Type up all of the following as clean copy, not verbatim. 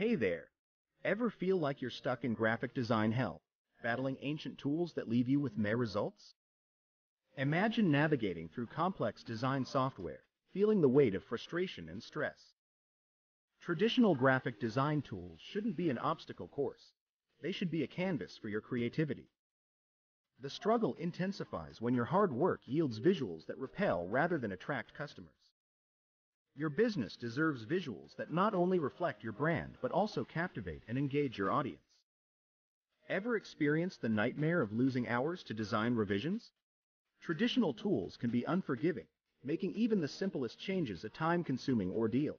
Hey there! Ever feel like you're stuck in graphic design hell, battling ancient tools that leave you with meh results? Imagine navigating through complex design software, feeling the weight of frustration and stress. Traditional graphic design tools shouldn't be an obstacle course. They should be a canvas for your creativity. The struggle intensifies when your hard work yields visuals that repel rather than attract customers. Your business deserves visuals that not only reflect your brand but also captivate and engage your audience. Ever experienced the nightmare of losing hours to design revisions? Traditional tools can be unforgiving, making even the simplest changes a time-consuming ordeal.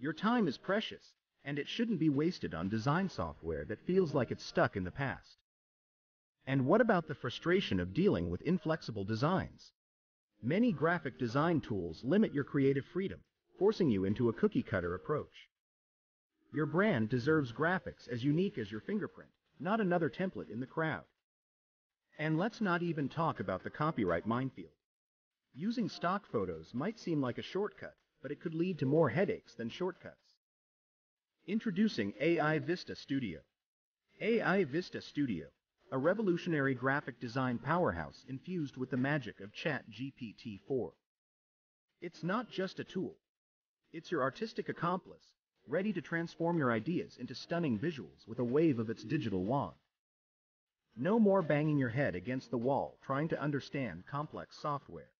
Your time is precious, and it shouldn't be wasted on design software that feels like it's stuck in the past. And what about the frustration of dealing with inflexible designs? Many graphic design tools limit your creative freedom, forcing you into a cookie-cutter approach. Your brand deserves graphics as unique as your fingerprint, not another template in the crowd. And let's not even talk about the copyright minefield. Using stock photos might seem like a shortcut, but it could lead to more headaches than shortcuts. Introducing AI VistaStudio. AI VistaStudio, a revolutionary graphic design powerhouse infused with the magic of ChatGPT-4. It's not just a tool. It's your artistic accomplice, ready to transform your ideas into stunning visuals with a wave of its digital wand. No more banging your head against the wall trying to understand complex software.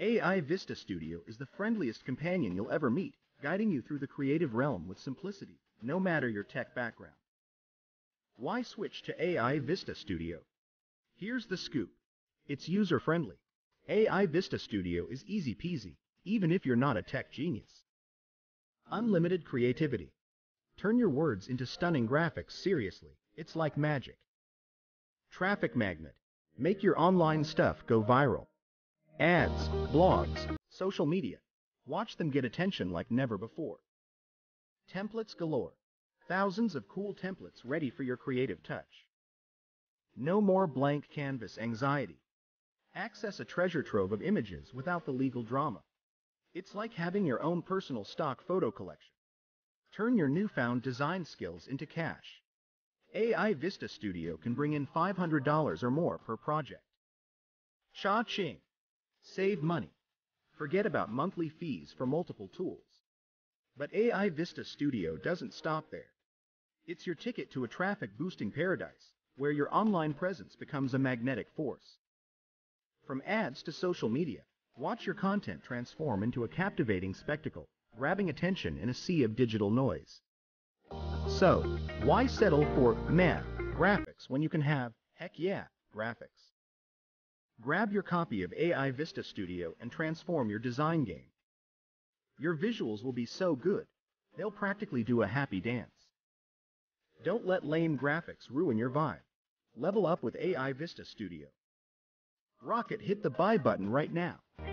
AI VistaStudio is the friendliest companion you'll ever meet, guiding you through the creative realm with simplicity, no matter your tech background. Why switch to AI VistaStudio? Here's the scoop. It's user-friendly. AI VistaStudio is easy-peasy, even if you're not a tech genius. Unlimited creativity. Turn your words into stunning graphics seriously. It's like magic. Traffic magnet. Make your online stuff go viral. Ads, blogs, social media. Watch them get attention like never before. Templates galore. Thousands of cool templates ready for your creative touch. No more blank canvas anxiety. Access a treasure trove of images without the legal drama. It's like having your own personal stock photo collection. Turn your newfound design skills into cash. AI VistaStudio can bring in $500 or more per project. Cha-ching! Save money. Forget about monthly fees for multiple tools. But AI VistaStudio doesn't stop there. It's your ticket to a traffic-boosting paradise, where your online presence becomes a magnetic force. From ads to social media, watch your content transform into a captivating spectacle, grabbing attention in a sea of digital noise. So, why settle for meh graphics when you can have, heck yeah, graphics? Grab your copy of AI VistaStudio and transform your design game. Your visuals will be so good, they'll practically do a happy dance. Don't let lame graphics ruin your vibe. Level up with AI VistaStudio. Rocket, hit the buy button right now.